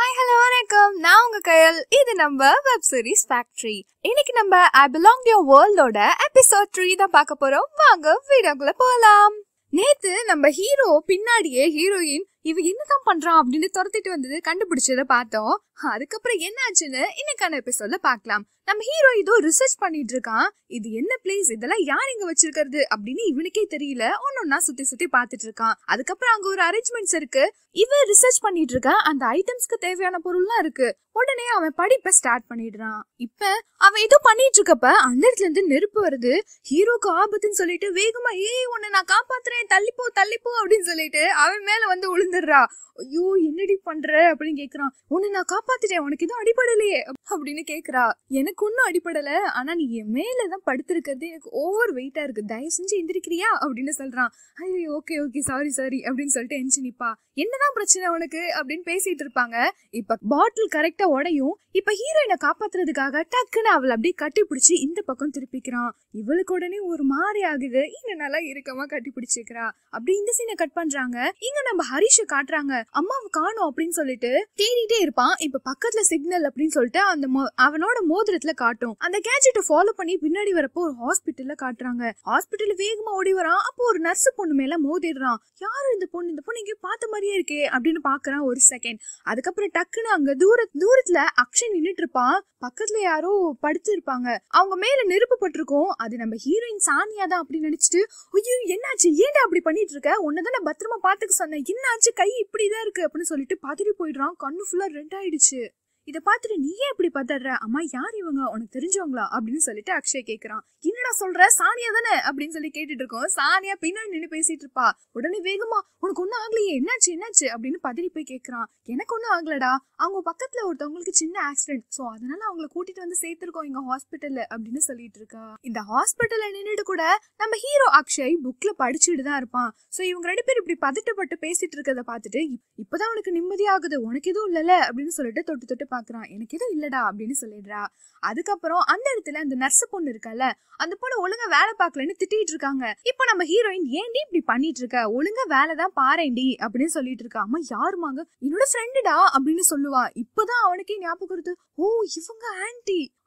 Hi, hello, வணக்கம். நான் உங்க கையல். இது நம்ம Web Series Factory. இன்னைக்கு நம்ம I Belong to Your World Order episode 3 தான் பார்க்க போறோம். வாங்க வீடியோக்குள்ள போலாம். நேத்து நம்ம ஹீரோ பின்னாடியே ஹீரோயின் இவ என்னதான் பண்றான் அப்படின்னு துரத்திட்டு வந்தது கண்டுபிடிச்சத பார்த்தோம். அதுக்கப்புறம் என்ன ஆச்சுன்னு இன்னைக்கான எபிசோட்ல பாக்கலாம். நம்ம ஹீரோ இதோ ரிசர்ச் பண்ணிட்டு இருக்கான். இது என்ன பிளேஸ், இதெல்லாம் யார் இங்க வச்சிருக்கிறது அப்படின்னு இவனுக்கே தெரியல. ஒன்னொன்னா சுத்தி சுத்தி பாத்துட்டு இருக்கான். அதுக்கப்புறம் அங்க ஒரு அரேஞ்ச்மெண்ட்ஸ் இருக்கு. இவ ரிசர்ச் பண்ணிட்டு இருக்கான். அந்த ஐட்டம்ஸ்க்கு தேவையான பொருள்லாம் இருக்கு. உடனே அவன் படிப்ப ஸ்டார்ட் பண்ணிடுறான். இப்ப அவன் இதோ பண்ணிட்டு இருக்கப்ப அந்த இடத்துல இருந்து நெருப்பு வருது. ஹீரோக்கு ஆபத்துன்னு சொல்லிட்டு வேகமா உன்னை நான் காப்பாத்துறேன், தள்ளிப்போ தள்ளிப்போ அப்படின்னு சொல்லிட்டு அவன் மேல வந்து விழுந்து ஐயோ என்னடி பண்ற அப்படின்னு கேக்குறான். உன்னை நான் காப்பாத்திட்டேன், உனக்கு எதுவும் அடிபடலையே அப்படின்னு கேக்குறா. எனக்கு ஒன்னும் அடிபடல, ஆனா நீ என் மேலதான் படுத்திருக்கிறது எனக்கு ஓவர் வெயிட்டா இருக்கு, தயவு செஞ்சு எந்திரிக்கிறியா அப்படின்னு சொல்றான். ஐயோ ஓகே ஓகே சாரி சாரி அப்படின்னு சொல்லிட்டு எஞ்சி நிப்பா. என்னதான் பிரச்சனை உனக்கு அப்படின்னு பேசிட்டு இருப்பாங்க. இப்ப பாட்டில் கரெக்டா உடையும். இப்ப ஹீரோயினை காப்பாத்துறதுக்காக டக்குன்னு அவளை அப்படியே கட்டி பிடிச்சி இந்த பக்கம் திருப்பிக்கிறான். இவளுக்கு உடனே ஒரு மாதிரி ஆகுது. இன்னும் நல்லா இருக்கமா கட்டி பிடிச்சிக்கிறா. அப்படி இந்த சீனை கட் பண்றாங்க. இங்க நம்ம ஹரிஷ காட்டுறாங்க, அம்மாவை காணும் அப்படின்னு சொல்லிட்டு தேடிட்டே இருப்பான். இப்ப பக்கத்துல சிக்னல் அப்படின்னு சொல்லிட்டு அந்த அவனோட மோதிரத்துல காட்டும். அந்த கேட்ஜெட்டை ஃபாலோ பண்ணி பின்னாடி வரப்போ ஒரு ஹாஸ்பிட்டல்ல காட்டுறாங்க. ஹாஸ்பிட்டல் வேகமா ஓடி வரான். அப்போ ஒரு நர்ஸ் பொண்ணு மேல மோதிடுறான். யாரும் இந்த பொண்ணு இங்க பார்த்த மாதிரியே இருக்கே அப்படின்னு பாக்குறான் ஒரு செகண்ட். அதுக்கப்புறம் டக்குன்னு அங்க தூரத்துல அக்ஷன் நின்னுட்டு இருப்பான். பக்கத்துல யாரோ படுத்து இருப்பாங்க. அவங்க மேல நெருப்பு பட்டிருக்கும். அது நம்ம ஹீரோயின் சானியா தான் அப்படின்னு நினைச்சிட்டு ஐயோ என்னாச்சு, ஏன்டா அப்படி பண்ணிட்டு இருக்க, உன்னதான பத்திரமா பாத்துக்க சொன்ன, என்னாச்சு கை இப்படிதான் இருக்கு அப்படின்னு சொல்லிட்டு பதறி போயிடுறான். கண்ணு ஃபுல்லா ரெட் ஆயிடுச்சு. இதை பார்த்துட்டு நீயே இப்படி பதற, அம்மா யார் இவங்க, உனக்கு தெரிஞ்சவங்களா அப்படின்னு சொல்லிட்டு அக்ஷய் கேட்கிறான். என்னடா சொல்ற, சானியா தானே அப்படின்னு சொல்லி கேட்டுட்டு இருக்கோம். சானியா பின்னாடி நின்று பேசிட்டு இருப்பா. உடனே வேகமா உனக்கு ஒன்னும் ஆகலையே, என்னாச்சு அப்படின்னு பதறி போய் கேட்கிறான். எனக்கு ஒன்னும் ஆகலடா, அவங்க பக்கத்துல ஒருத்தவங்களுக்கு சின்ன ஆக்சிடென்ட், சோ அதனால அவங்களை கூட்டிட்டு வந்து சேர்த்திருக்கோம் எங்க ஹாஸ்பிட்டல்ல அப்படின்னு சொல்லிட்டு இருக்கா. இந்த ஹாஸ்பிட்டல்ல நின்றுட்டு கூட நம்ம ஹீரோ அக்ஷய் புக்ல படிச்சுட்டு தான் இருப்பான். சோ இவங்க ரெண்டு பேரும் இப்படி பதட்டப்பட்டு பேசிட்டு இருக்கதை பார்த்துட்டு இப்பதான் உனக்கு நிம்மதியாகுது, உனக்கு எதுவும் இல்லல அப்படின்னு சொல்லிட்டு தொட்டு தொட்டு எனக்கு எதுவும் இல்லடா அப்படின்னு சொல்லிடுறா. அதுக்கப்புறம் அந்த இடத்துல அந்த நர்ஸ் பொண்ணு இருக்கல, அந்த பொண்ணு ஒழுங்கா வேலை பார்க்கலன்னு திட்டிட்டு இருக்காங்க. இப்ப நம்ம ஹீரோயின் ஏன்டி இப்படி பண்ணிட்டு இருக்க, ஒழுங்கா வேலை தான் பாரேண்டி அப்படின்னு சொல்லிட்டு இருக்கா. அம்மா யாருமாங்க, என்னோட ஃப்ரெண்டுடா அப்படின்னு சொல்லுவா. இப்பதான் அவனுக்கே ஞாபகம் வருது, ஓ இவங்க ஆன்டி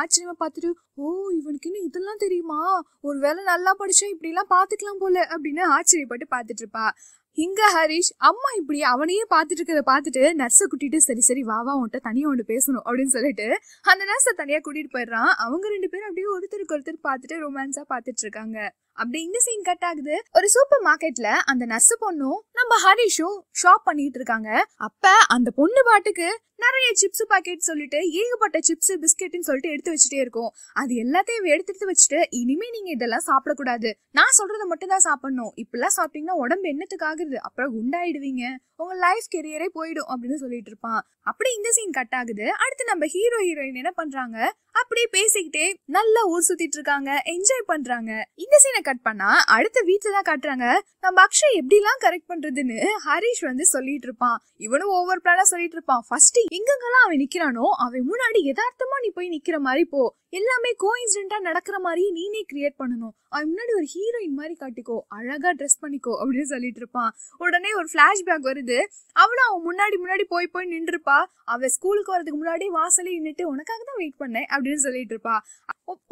ஆச்சரியமா பார்த்துட்டு ஓ இவனுக்கு இன்னும் இதெல்லாம் தெரியுமா, ஒரு வேலை நல்லா படிச்சா இப்படி எல்லாம் பாத்துக்கலாம் போல அப்படின்னு ஆச்சரியப்பட்டு பாத்துட்டு இருப்பா. இங்க ஹரிஷ் அம்மா இப்படி அவனையே பாத்துட்டு இருக்கிறத பாத்துட்டு நர்ஸை கூட்டிட்டு சரி சரி வாவா உன்ட்ட தனியா ஒன்று பேசணும் அப்படின்னு சொல்லிட்டு அந்த நர்ஸை தனியா கூட்டிட்டு போயிடுறான். அவங்க ரெண்டு பேரும் அப்படியே ஒருத்தருக்கு ஒருத்தர் பாத்துட்டு ரொமான்ஸா பாத்துட்டு இருக்காங்க. அப்படி இந்த சீன் கட் ஆகுது. ஒரு சூப்பர் மார்க்கெட்ல அந்த நர்ஸ் பொண்ணும் நம்ம ஹரிஷும் ஷாப் பண்ணிட்டு இருக்காங்க. அப்ப அந்த பொண்ணு பாட்டுக்கு நிறைய சிப்ஸ் பாக்கெட் சொல்லிட்டு ஏகப்பட்ட சிப்ஸ் பிஸ்கெட்னு சொல்லிட்டு எடுத்து வச்சுட்டே இருக்கும். அது எல்லாத்தையும் எடுத்துட்டு வச்சுட்டு இனிமே நீங்க இதெல்லாம் சாப்பிடக்கூடாது, நான் சொல்றதை மட்டும் தான் சாப்பிடணும், இப்பெல்லாம் சாப்பிட்டீங்கன்னா உடம்பு என்னத்துக்கு ஆகுது, அப்புறம் குண்டாயிடுவீங்க, உங்க லைஃப் கெரியரே போயிடும் அப்படின்னு சொல்லிட்டு இருப்பான். அப்படி இந்த சீன் கட் ஆகுது. அடுத்து நம்ம ஹீரோ ஹீரோயின் என்ன பண்றாங்க, அப்படியே பேசிக்கிட்டே நல்லா ஊர் சுத்திட்டு இருக்காங்க, என்ஜாய் பண்றாங்க. இந்த சீனை கட் பண்ணா அடுத்த வீட்டுலதான் காட்டுறாங்க. நம்ம அக்ஷய் எப்படி எல்லாம் கரெக்ட் பண்றதுன்னு ஹரிஷ் வந்து சொல்லிட்டு இருப்பான். இவனும் ஓவர் பிளானா சொல்லிட்டு இருப்பான். ஃபர்ஸ்ட் எங்கெங்கெல்லாம் அவன் நிக்கிறானோ அவன் முன்னாடி யதார்த்தமா நீ போய் நிக்கிற மாதிரி போ, எல்லாமே கோஇன்சிடென்ட்டா நடக்கிற மாதிரி நீனே கிரியேட் பண்ணணும், அவன் முன்னாடி ஒரு ஹீரோயின் மாதிரி காட்டிக்கோ, அழகா ட்ரெஸ் பண்ணிக்கோ அப்படின்னு சொல்லிட்டு இருப்பான். உடனே ஒரு பிளாஷ்பேக் வருது. அவளும் அவன் முன்னாடி போய் நின்று இருப்பா. அவன் ஸ்கூலுக்கு வரதுக்கு முன்னாடி வாசலே நின்றுட்டு உனக்காக தான் வெயிட் பண்ணேன் அப்படின்னு சொல்லிட்டு இருப்பா.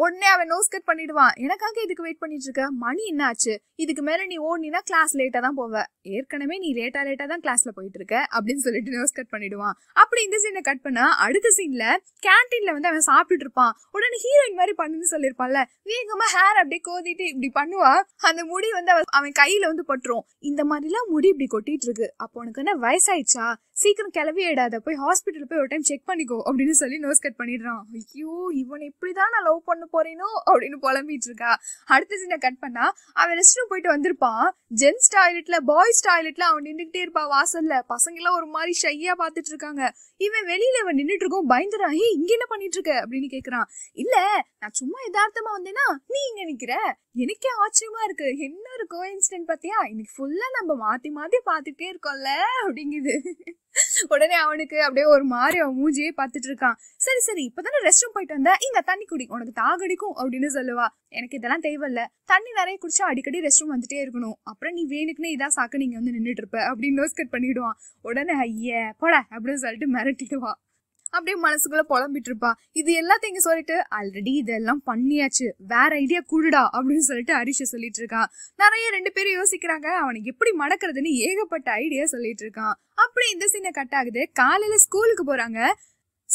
உடனே அவன் நோஸ் கட் பண்ணிடுவான். எனக்காக இதுக்கு வெயிட் பண்ணிட்டு இருக்க, மணி என்ன ஆச்சு, இதுக்கு மேல நீ ஓடினா கிளாஸ் லேட்டா தான் போவ, ஏற்கனவே நீ லேட்டா தான் கிளாஸ்ல போயிட்டு இருக்க அப்படின்னு சொல்லிட்டு நோஸ் கட் பண்ணிடுவான். அப்படி இந்த சீனை கட் பண்ணா அடுத்த சீன்ல கேன்டீன்ல வந்து அவன் சாப்பிட்டுட்டு இருப்பான். உடனே ஹீரோயின் மாதிரி பண்ணுன்னு சொல்லிருப்பான்ல, வேகமா ஹேர் அப்படியே கோதிட்டு இப்படி பண்ணுவா. அந்த முடி வந்து அவன் கையில வந்து பட்டுரும். இந்த மாதிரி எல்லாம் முடி இப்படி கொட்டிட்டு இருக்கு, அப்போ உனக்கு என்ன வயசாயிடுச்சா, சீக்கிரம் கிளவி ஏடாத போய் ஹாஸ்பிட்டல் போய் ஒரு டைம் செக் பண்ணிக்கோ அப்படின்னு சொல்லி நோஸ் கட் பண்ணிடுறான். ஐயோ இவன் இப்படிதான் நான் லவ் பண்ண போறேனோ அப்படின்னு புலம்பிட்டு இருக்கா. அடுத்த சீனை கட் பண்ணா அவன் ரெஸ்ட் ரூம் போயிட்டு வந்திருப்பான். ஜென்ஸ் டாய்லெட்ல பாய்ஸ் டாய்லெட்ல அவன் நின்றுகிட்டே இருப்பா வாசல்ல. பசங்களாம் ஒரு மாதிரி ஷையா பாத்துட்டு இருக்காங்க. இவன் வெளியில இவன் நின்றுட்டு இருக்கும் பயந்துறான். ஹே இங்க என்ன பண்ணிட்டு இருக்க அப்படின்னு கேக்குறான். இல்ல நான் சும்மா எதார்த்தமா வந்தேன்னா நீ இங்க நிக்கிற எனக்கே ஆச்சரியமா இருக்கு. என்ன ஒரு கோஇன்சிடென்ட் பாத்தியா, இன்னைக்கு ஃபுல்லா நம்ம மாத்தி மாத்தி பாத்துட்டே இருக்கோம்ல அப்படிங்குது. உடனே அவனுக்கு அப்படியே ஒரு மாதிரி அவன் மூஞ்சியே பாத்துட்டு இருக்கான். சரி சரி இப்பதானே ரெஸ்ட் ரூம் போயிட்டு வந்தா இங்க தண்ணி குடி உனக்கு தாகடிக்கும் அப்படின்னு சொல்லுவா. எனக்கு இதெல்லாம் தேவையில்ல, தண்ணி நிறைய குடிச்சா அடிக்கடி ரெஸ்ட் ரூம் வந்துட்டே இருக்கணும், அப்புறம் நீ வேணுக்குன்னு இதா சாக்க நீங்க வந்து நின்றுட்டு இருப்ப அப்படின்னு நோஸ் கட் பண்ணிடுவான். உடனே ஐயே போட அப்படின்னு சொல்லிட்டு மிரட்டிடுவா. அப்படியே மனசுக்குள்ள புலம்பிட்டு இருப்பா. இது எல்லாத்தையும் இங்க சொல்லிட்டு ஆல்ரெடி இதெல்லாம் பண்ணியாச்சு வேற ஐடியா கூடுடா அப்படின்னு சொல்லிட்டு ஹரிஷ சொல்லிட்டு இருக்கான். நிறைய ரெண்டு பேரும் யோசிக்கிறாங்க அவனுக்கு எப்படி மடக்கிறதுன்னு ஏகப்பட்ட ஐடியா சொல்லிட்டு இருக்கான். அப்படி இந்த சீனை கட் ஆகுது. காலையில ஸ்கூலுக்கு போறாங்க.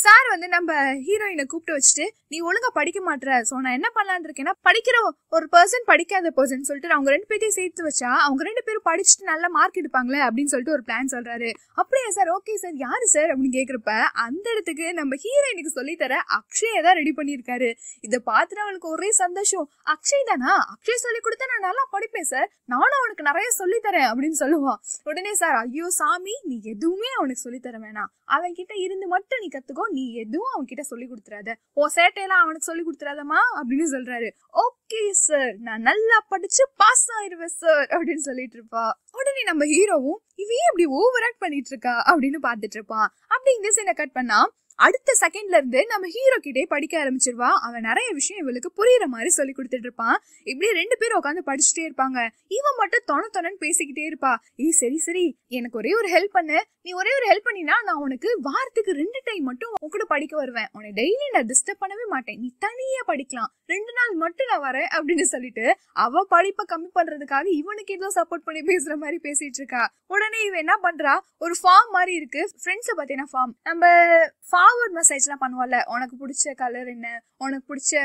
சார் வந்து நம்ம ஹீரோயினை கூப்பிட்டு வச்சுட்டு நீ ஒழுங்கா படிக்க மாட்டேற, சோ நான் என்ன பண்ணலான்னு இருக்கேன்னா படிக்கிற ஒரு பர்சன் படிக்காத பர்சன் சொல்லிட்டு அவங்க ரெண்டு பேர்த்தையும் சேர்த்து வச்சா அவங்க ரெண்டு பேரும் படிச்சுட்டு நல்லா மார்க் எடுப்பாங்களே அப்படின்னு சொல்லிட்டு ஒரு பிளான் சொல்றாரு. அப்படியா சார், ஓகே சார், யாரு சார் அப்படின்னு கேக்குறப்ப அந்த இடத்துக்கு நம்ம ஹீரோயினுக்கு சொல்லித்தர அக்ஷய தான் ரெடி பண்ணியிருக்காரு. இதை பார்த்துட்டு அவளுக்கு ஒரே சந்தோஷம். அக்ஷய் தானா, அக்ஷய் சொல்லி கொடுத்தா நான் நல்லா படிப்பேன் சார், நானும் அவனுக்கு நிறைய சொல்லித்தரேன் அப்படின்னு சொல்லுவான். உடனே சார் ஐயோ சாமி நீ எதுவுமே அவனுக்கு சொல்லித்தர வேணாம், அவன் கிட்ட இருந்து மட்டும் நீ கத்துக்கோ, நீ எதுவும் அவன் கிட்ட சொல்லி கொடுத்துறாத, உன் சேட்டையெல்லாம் அவனுக்கு சொல்லி கொடுத்துறாதமா அப்படின்னு சொல்றாரு. ஓகே சார் நான் நல்லா படிச்சு பாஸ் ஆயிருவேன் சார் அப்படின்னு சொல்லிட்டு இருப்பா. உடனே நம்ம ஹீரோவும் இவையே அப்படி ஓவர் ஆக்ட் பண்ணிட்டு இருக்கா அப்படின்னு பாத்துட்டு இருப்பான். அப்படி இந்த சீனை கட் பண்ணா அடுத்த செகண்ட்ல இருந்து நம்ம ஹீரோ கிட்டே படிக்க ஆரம்பிச்சிருவா. அவன் நிறைய விஷயம் இவளுக்கு புரியுற மாதிரி சொல்லி கொடுத்துட்டு இருப்பான். இப்படியே ரெண்டு பேரும் உட்காந்து படிச்சுட்டே இருப்பாங்க. இவன் மட்டும் தொண தொணன்னு பேசிக்கிட்டே இருப்பா. சரி சரி எனக்கு ஒரே ஒரு ஹெல்ப் பண்ணு, நீ ஒரே ஒரு ஹெல்ப் பண்ணினா நான் உனக்கு வாரத்துக்கு 2 டைம் மட்டும் உன் கூட படிக்க வருவேன், உன்னை டெய்லி நான் டிஸ்டர்ப் பண்ணவே மாட்டேன், நீ தனியா படிக்கலாம், 2 நாள் மட்டும் நான் வரேன் அப்படின்னு சொல்லிட்டு அவ படிப்பை கம்மி பண்றதுக்காக இவனுக்கு ஏதோ சப்போர்ட் பண்ணி பேசுற மாதிரி பேசிட்டு இருக்கா. உடனே இவன் என்ன பண்றா, ஒரு ஃபார்ம் மாதிரி இருக்கு ஃப்ரெண்ட்ஸை பார்த்தீங்கன்னா ஃபார்ம், நம்ம ஃபார்வர்ட் மெசேஜ்லாம் பண்ணுவாள்ல, உனக்கு பிடிச்ச கலர் என்ன, உனக்கு பிடிச்ச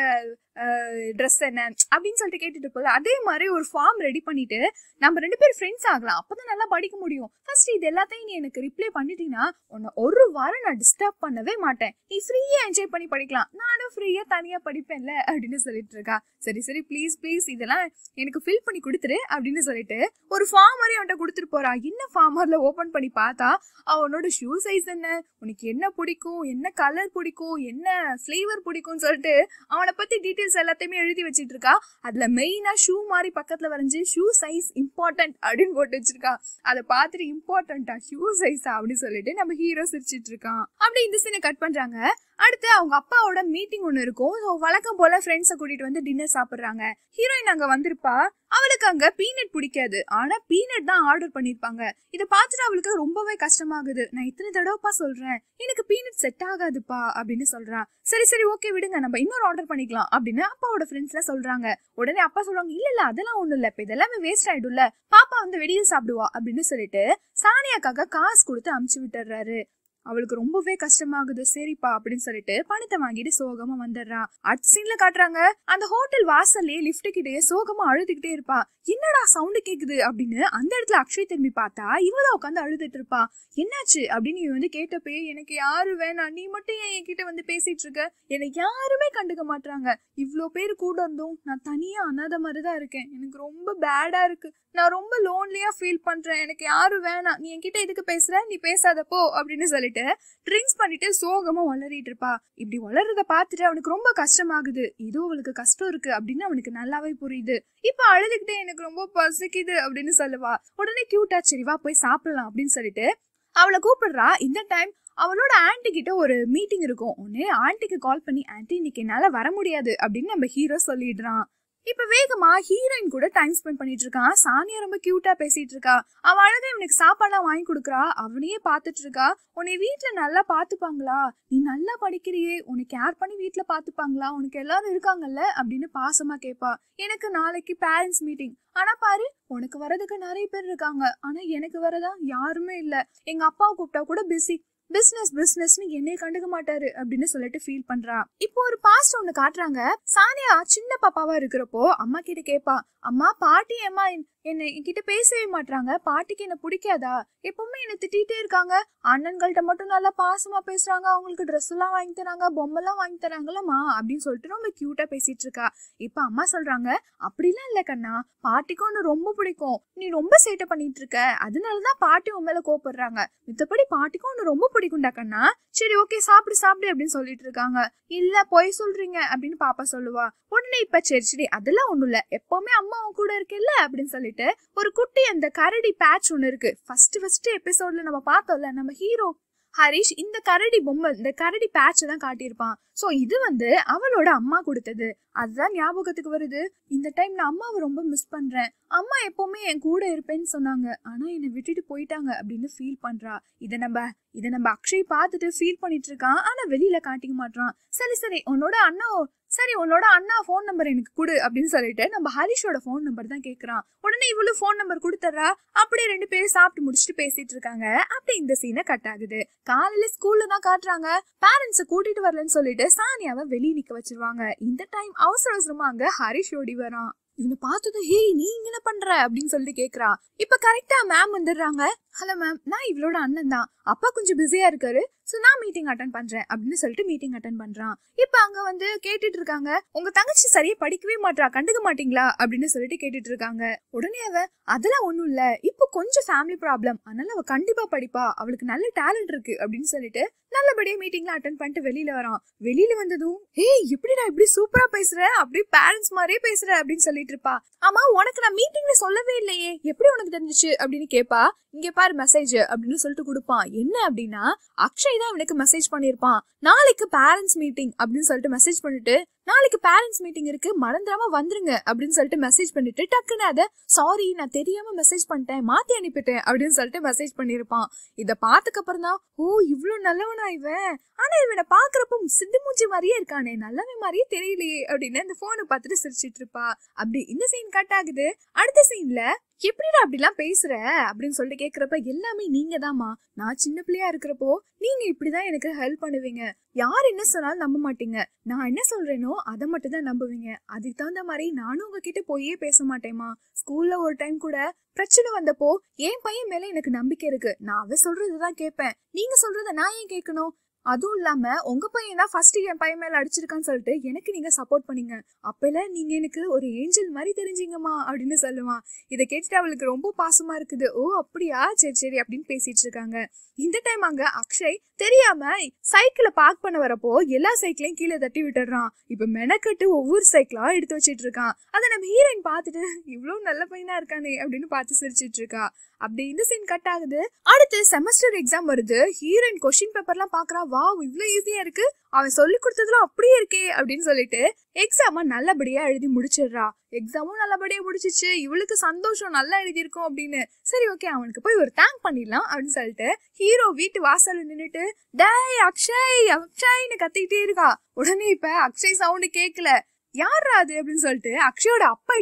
ட்ரெஸ் என்ன அப்படின்னு சொல்லிட்டு கேட்டுட்டு போல அதே மாதிரி ஒரு ஃபார்ம் ரெடி பண்ணிட்டு நம்ம 2 பேரும் ஃப்ரெண்ட்ஸ் ஆகலாம், அப்பதான் நல்லா படிக்க முடியும். ஃபர்ஸ்ட் இது எல்லாத்தையும் நீ எனக்கு ரிப்ளை பண்ணிட்டீங்கன்னா உன்னை ஒரு வாரம் நான் டிஸ்டர்ப் பண்ணவே மாட்டேன், நீ ஃப்ரீயா என்ஜாய் பண்ணி படிக்கலாம், நானும் ஃப்ரீயா தனியா படிப்பேன்ல அப்படின்னு சொல்லிட்டு இருக்கா. சரி சரி ப்ளீஸ் ப்ளீஸ் இதெல்லாம் எனக்கு ஃபில் பண்ணி கொடுத்துரு அப்படின்னு சொல்லிட்டு ஒரு ஃபார்ம் மாதிரி அவன்கிட்ட கொடுத்துட்டு போறா. என்ன ஃபார்ம் அதில் ஓபன் பண்ணி பார்த்தா அவனோட ஷூ சைஸ் என்ன, உனக்கு என்ன பிடிக்கும், என்ன கலர் பிடிக்கும், என்ன ஃபிளேவர் பிடிக்கும்னு சொல்லிட்டு அவனை பத்தி டீட்டெயில் எல்லாத்தையுமே எழுதி வச்சிட்டு இருக்கா. அதுல மெயினா ஷூ மாதிரி பக்கத்துல வரைஞ்சு ஷூ சைஸ் இம்பார்ட்டன்ட் அப்படின்னு போட்டு வச்சிருக்கா. அதை பார்த்துட்டு இம்பார்ட்டன்டா ஷூ சைஸா அப்படின்னு சொல்லிட்டு நம்ம ஹீரோ சிரிச்சிட்டு இருக்கான். அப்படி இந்த சீனை கட் பண்றாங்க. அடுத்து அவங்க அப்பாவோட மீட்டிங் ஒன்று இருக்கும். ஸோ வழக்கம் போல ஃப்ரெண்ட்ஸை கூட்டிட்டு வந்து டின்னர் சாப்பிட்றாங்க. ஹீரோயின் அங்கே வந்திருப்பா. அவளுக்கு அங்கே பீனட் பிடிக்காது, ஆனால் பீனட் தான் ஆர்டர் பண்ணியிருப்பாங்க. இதை பார்த்துட்டு அவளுக்கு ரொம்பவே கஷ்டமாகுது. நான் இத்தனை தடவைப்பா சொல்றேன் எனக்கு பீனட் செட் ஆகாதுப்பா அப்படின்னு சொல்றா. சரி சரி ஓகே விடுங்க நம்ம இன்னொரு ஆர்டர் பண்ணிக்கலாம் அப்படின்னு அப்பாவோட ஃப்ரெண்ட்ஸ்லாம் சொல்றாங்க. உடனே அப்பா சொல்றாங்க இல்ல இல்ல அதெல்லாம் ஒன்றும் இல்லை, இப்போ இதெல்லாமே வேஸ்ட் ஆயிடும்ல, பாப்பா வந்து வெளியே சாப்பிடுவா அப்படின்னு சொல்லிட்டு சானியாக்காக காசு கொடுத்து அமுச்சு விட்டுறாரு. அவளுக்கு ரொம்பவே கஷ்டமாகுது. சரிப்பா அப்படின்னு சொல்லிட்டு பணத்தை வாங்கிட்டு சோகமா வந்துடுறா. அடுத்த சீன்ல காட்டுறாங்க அந்த ஹோட்டல் வாசல்லே லிப்ட் கிட்டே சோகமா அழுதுகிட்டே இருப்பா. என்னடா சவுண்டு கேக்குது அப்படின்னு அந்த இடத்துல அக்ஷய் திரும்பி பார்த்தா இவதான் உட்காந்து அழுதுட்டு இருப்பா. என்னாச்சு அப்படின்னு இவன் வந்து கேட்டப்பே எனக்கு யாரு வேணா, நீ மட்டும் ஏன் என்கிட்ட வந்து பேசிட்டு இருக்க, என்னை யாருமே கண்டுக்க மாட்டாங்க, இவ்வளோ பேர் கூட இருந்தும் நான் தனியா அனாதை மாதிரிதான் இருக்கேன், எனக்கு ரொம்ப பேடா இருக்கு, நான் ரொம்ப லோன்லியா ஃபீல் பண்றேன், எனக்கு யாரு வேணா, நீ என்கிட்ட எதுக்கு பேசுற, நீ பேசாதப்போ அப்படின்னு சொல்லிட்டு ட்ரிங்க்ஸ் பண்ணிட்டு சோகமா வளரிட்டு இருப்பா. இப்படி வளர்றத பாத்துட்டு அவனுக்கு ரொம்ப கஷ்டமாகுது. ஏதோ அவளுக்கு கஷ்டம் இருக்கு அப்படின்னு அவனுக்கு நல்லாவே புரியுது. இப்ப அழுதுகிட்டே எனக்கு ரொம்ப பசிக்குது அப்படின்னு சொல்லுவா. உடனே கியூட்டா சரிவா போய் சாப்பிடலாம் அப்படின்னு சொல்லிட்டு அவளை கூப்பிடுறா. இந்த டைம் அவளோட ஆண்டி கிட்ட ஒரு மீட்டிங் இருக்கும். உடனே ஆண்டிக்கு கால் பண்ணி ஆண்டி இன்னைக்கு என்னால வர முடியாது அப்படின்னு நம்ம ஹீரோ சொல்லிடுறான். இப்ப வேகமா ஹீரோயின் கூட டைம் ஸ்பெண்ட் பண்ணிட்டு இருக்கான். சானியா ரொம்ப கியூட்டா பேசிட்டு இருக்கா. அவன் அழகா இவனுக்கு சாப்பாடுலாம் வாங்கி கொடுக்குறா. அவனையே பாத்துட்டு இருக்கா. உன்னை வீட்டுல நல்லா பாத்துப்பாங்களா, நீ நல்லா படிக்கிறியே, உனக்கு கேர் பண்ணி வீட்டுல பாத்துப்பாங்களா, உனக்கு எல்லாரும் இருக்காங்கல்ல அப்படின்னு பாசமா கேட்பா. எனக்கு நாளைக்கு பேரண்ட்ஸ் மீட்டிங், ஆனா பாரு உனக்கு வர்றதுக்கு நிறைய பேர் இருக்காங்க, ஆனா எனக்கு வரதா யாருமே இல்ல, எங்க அப்பாவை கூப்பிட்டா கூட பிஸி, பிசினஸ் பிசினஸ்னு என்னைய கண்டுக்க மாட்டாரு அப்படின்னு சொல்லிட்டு ஃபீல் பண்றா. இப்போ ஒரு பாஸ்ட் ஒண்ணு காட்டுறாங்க. சானியா சின்ன பாப்பாவா இருக்கிறப்போ அம்மா கிட்ட கேட்பா, அம்மா பாட்டி அம்மா என்கிட்ட பேசவே மாட்டாங்க, பாட்டிக்கு என்ன பிடிக்காதா, எப்பவுமே என்ன திட்டிகிட்டே இருக்காங்க, அண்ணன்கள்ட்ட மட்டும் நல்லா பாசமா பேசுறாங்க, அவங்களுக்கு ட்ரெஸ் எல்லாம் வாங்கி தராங்க, பொம்மெல்லாம் வாங்கி தராங்களம்மா அப்படின்னு சொல்லிட்டு ரொம்ப கியூட்டா பேசிட்டு இருக்கா. இப்ப அம்மா சொல்றாங்க, அப்படிலாம் இல்ல கண்ணா, பாட்டிக்கும் ஒன்னு ரொம்ப பிடிக்கும், நீ ரொம்ப சேட்டை பண்ணிட்டு இருக்க, அதனாலதான் பாட்டி உன் மேல கோபப்படுறாங்க, மித்தபடி பாட்டிக்கும் ஒன்னு ரொம்ப பிடிக்கும்டா கண்ணா, சரி ஓகே சாப்பிடு சாப்பிடு அப்படின்னு சொல்லிட்டு இருக்காங்க. இல்ல பொய் சொல்றீங்க அப்படின்னு பாப்பா சொல்லுவா. உடனே இப்ப சரி சரி அதெல்லாம் ஒண்ணும் இல்ல, எப்பவுமே அம்மா உன் கூட இருக்கல அப்படின்னு சொல்லிட்டு ஒரு குட்டி அந்த கரடி பேட்ச் ஒண்ணு இருக்கு. ஃபர்ஸ்ட் எபிசோட்ல நம்ம பார்த்தோம்ல, நம்ம ஹீரோ ஹரிஷ் இந்த கரடி பொம்மை இந்த கரடி பேட்சை தான் காட்டியிருப்பான். ஸோ இது அவளோட அம்மா கொடுத்தது, அதுதான் ஞாபகத்துக்கு வருது. இந்த டைம் நான் அம்மாவை ரொம்ப மிஸ் பண்றேன், அம்மா எப்பவுமே என் கூட இருப்பேன்னு சொன்னாங்க, ஆனா என்னை விட்டுட்டு போயிட்டாங்க அப்படின்னு ஃபீல் பண்றா. இதை நம்ம அக்ஷய் பார்த்துட்டு ஃபீல் பண்ணிட்டு இருக்கான், ஆனா வெளியில காட்டிக்க மாட்டான். சரி உன்னோட அண்ணா ஃபோன் நம்பர் எனக்கு கொடு அப்படின்னு சொல்லிட்டு நம்ம ஹரிஷோட ஃபோன் நம்பர் தான் கேட்கறான். உடனே இவ்வளவு ஃபோன் நம்பர் கொடுத்துட்றா. அப்படியே ரெண்டு பேரும் சாப்பிட்டு முடிச்சுட்டு பேசிட்டு இருக்காங்க. அப்படி இந்த சீனை கட் ஆகுது. காலையில ஸ்கூல்ல தான் காட்டுறாங்க, பேரண்ட்ஸை கூட்டிட்டு வரலன்னு சொல்லிட்டு சானியாவை வெளியே நிக்க வச்சிருவாங்க. இந்த டைம் அவசர அவசரமா அங்க ஹரிஷ் ஓடி வரான். இவனை பார்த்ததும் ஹே நீ என்ன பண்ற அப்படின்னு சொல்லிட்டு கேக்குறா. இப்ப கரெக்டா மேம் வந்துடுறாங்க. ஹலோ மேம், நான் இவளோட அண்ணன் தான், அப்பா கொஞ்சம் பிஸியா இருக்காரு, சோ நான் மீட்டிங் அட்டன் பண்றேன் அப்படின்னு சொல்லிட்டு மீட்டிங் அட்டன் பண்றான். இப்ப அங்க கேட்டுட்டு இருக்காங்க, உங்க தங்கச்சி சரியா படிக்கவே மாட்டா, கண்டுக்க மாட்டீங்களா அப்படின்னு சொல்லிட்டு கேட்டுட்டு இருக்காங்க. உடனே அவ அதெல்லாம் ஒண்ணும் இல்ல, இப்ப கொஞ்சம் ஃபேமிலி ப்ராப்ளம், அதனால அவ கண்டிப்பா படிப்பா, அவளுக்கு நல்ல டேலண்ட் இருக்கு அப்படின்னு சொல்லிட்டு நல்லபடியா மீட்டிங்ல அட்டன் பண்ணிட்டு வெளியில வரான். வெளியில வந்ததும் ஹே எப்படிடா இப்படி சூப்பரா பேசுற, அப்படி பேரண்ட்ஸ் மாதிரியே பேசுற அப்படின்னு சொல்லிட்டு இருப்பா. ஆமா உனக்கு நான் மீட்டிங்ல சொல்லவே இல்லையே, எப்படி உனக்கு தெரிஞ்சிச்சு அப்படின்னு கேப்பா. இங்க பாரு மெசேஜ் அப்படின்னு சொல்லிட்டு கொடுப்பான். என்ன அப்படின்னா அக்ஷய் தான் இவனுக்கு மெசேஜ் பண்ணிருப்பான், நாளைக்கு பேரண்ட்ஸ் மீட்டிங் அப்படின்னு சொல்லிட்டு மெசேஜ் பண்ணிட்டு, நாளைக்கு பேரண்ட்ஸ் மீட்டிங் இருக்கு மறந்துடாம வந்துருங்க அப்படின்னு சொல்லிட்டு மெசேஜ் பண்ணிட்டு, டக்குன்னு அதை சாரி நான் தெரியாம மெசேஜ் பண்ணிட்டேன், மாத்தி அனுப்பிட்டேன் அப்படின்னு சொல்லிட்டு மெசேஜ் பண்ணிருப்பான். இதை பார்த்துக்கு அப்புறம் தான் ஓ இவ்வளவு நல்லவனா இவன், ஆனா இவனை பாக்குறப்ப சிந்து மூஞ்சி மாதிரியே இருக்கானே, நல்லவே மாதிரியே தெரியலையே அப்படின்னு இந்த போனை பார்த்துட்டு சிரிச்சிட்டு இருப்பா. அப்படி இந்த சீன் கட் ஆகுது. அடுத்த சீன்ல எப்படிடா அப்படிலாம் பேசுற அப்படின்னு சொல்லிட்டு கேக்குறப்ப, எல்லாமே நீங்க தான்மா, நான் சின்ன பிள்ளையா இருக்கிறப்போ நீங்க இப்படிதான் எனக்கு ஹெல்ப் பண்ணுவீங்க, யார் என்ன சொன்னாலும் நம்ப மாட்டீங்க, நான் என்ன சொல்றேனோ அதை மட்டும் தான் நம்புவீங்க, அதுக்கு தகுந்த மாதிரி நானும் உங்ககிட்ட போயே பேச மாட்டேமா. ஸ்கூல்ல ஒரு டைம் கூட பிரச்சனை வந்தப்போ என் பையன் மேல எனக்கு நம்பிக்கை இருக்கு, நான் அவ சொல்றதுதான் கேட்பேன், நீங்க சொல்றத நான் ஏன் கேட்கணும், அதுவும் இல்லாம உங்க பையன் தான் ஃபர்ஸ்ட் என் பையன் மேல அடிச்சிருக்கான்னு சொல்லிட்டு எனக்கு நீங்க சப்போர்ட் பண்ணீங்க, அப்பல நீங்க எனக்கு ஒரு ஏஞ்சல் மாதிரி தெரிஞ்சீங்கம்மா அப்படின்னு சொல்லுவான். இதை கேட்டுட்டு அவளுக்கு ரொம்ப பாசமா இருக்குது. ஓ அப்படியா, சரி சரி அப்படின்னு பேசிட்டு இருக்காங்க. இந்த டைம் அங்க அக்ஷய் தெரியாம சைக்கிளை பார்க் பண்ண வரப்போ எல்லா சைக்கிளையும் கீழே தட்டி விட்டுறான். இப்ப மெனக்கட்டு ஒவ்வொரு சைக்கிளா எடுத்து வச்சிட்டு இருக்கான். அதை நம்ம ஹீரோயின் பார்த்துட்டு இவ்வளவு நல்ல பையனா இருக்கானே அப்படின்னு பார்த்து சிரிச்சிட்டு இருக்கா. அப்படி இந்த சீன் கட் ஆகுது. அடுத்து செமஸ்டர் எக்ஸாம் வருது. ஹீரோயின் கொஸ்டின் பேப்பர்லாம் பாக்குறா, வாவ் இவ்வளவு ஈஸியா இருக்கு, அவன் சொல்லி கொடுத்ததுல அப்படியே இருக்கே அப்படின்னு சொல்லிட்டு எக்ஸாம நல்லபடியா எழுதி முடிச்சிடுறா. எக்ஸாமும் நல்லபடியா முடிச்சிச்சு, இவளுக்கு சந்தோஷம், நல்லா எழுதியிருக்கும் அப்படின்னு. சரி ஓகே அவனுக்கு போய் ஒரு தேங்க் பண்ணிடலாம் அப்படின்னு சொல்லிட்டு ஹீரோ வீட்டு வாசல்ல நின்னுட்டு டேய் அக்ஷய் அக்ஷய்னு கத்திக்கிட்டே இருக்கா. உடனே இப்ப அக்ஷய் சவுண்ட் கேட்கல, யாரா அது அப்படின்னு சொல்லிட்டு அக்ஷயோட அப்பா